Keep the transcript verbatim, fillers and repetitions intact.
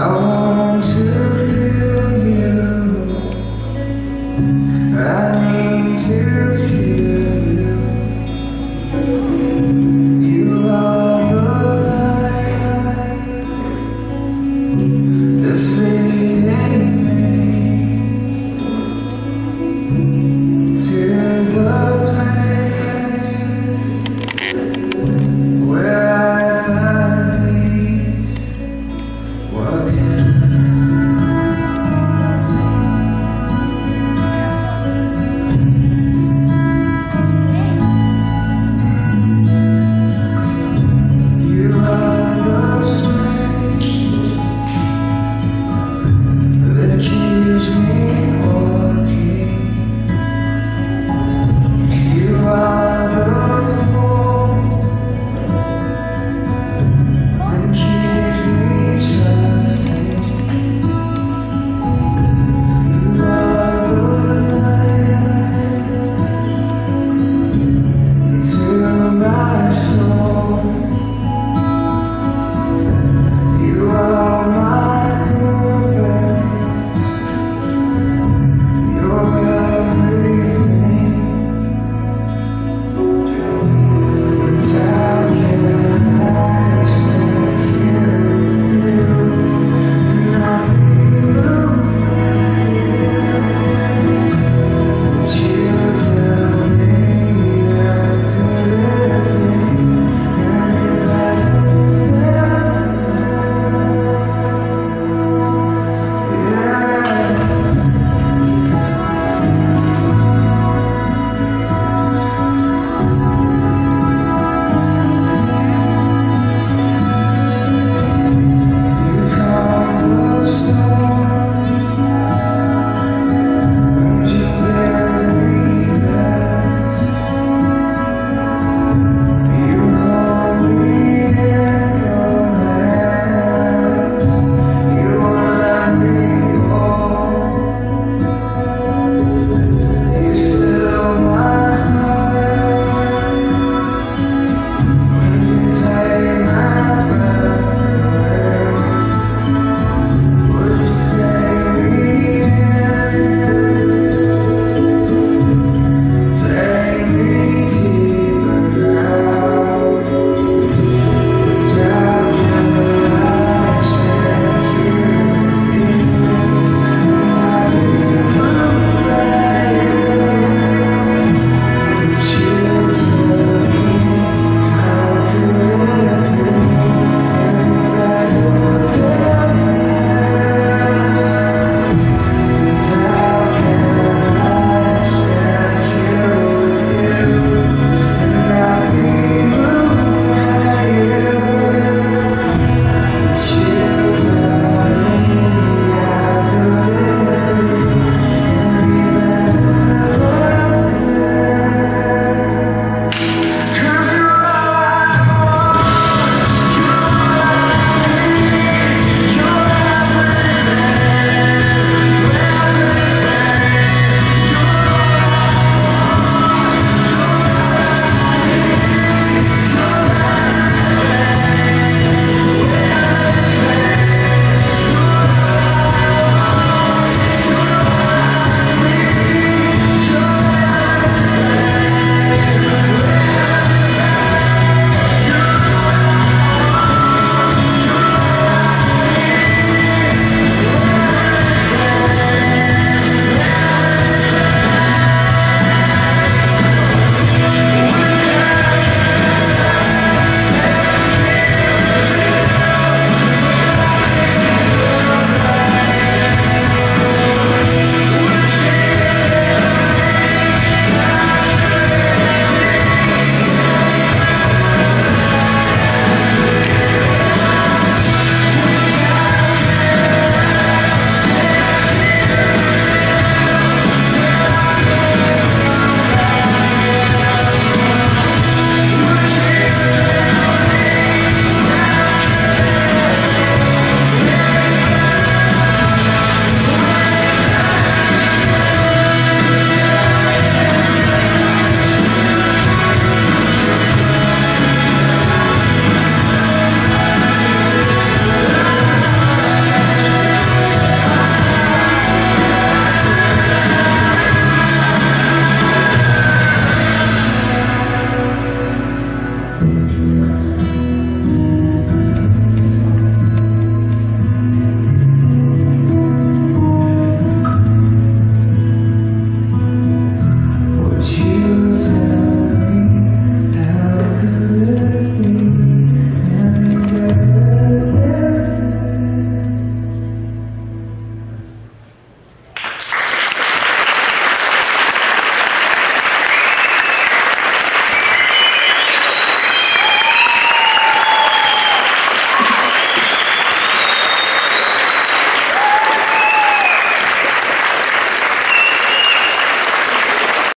I need to hear.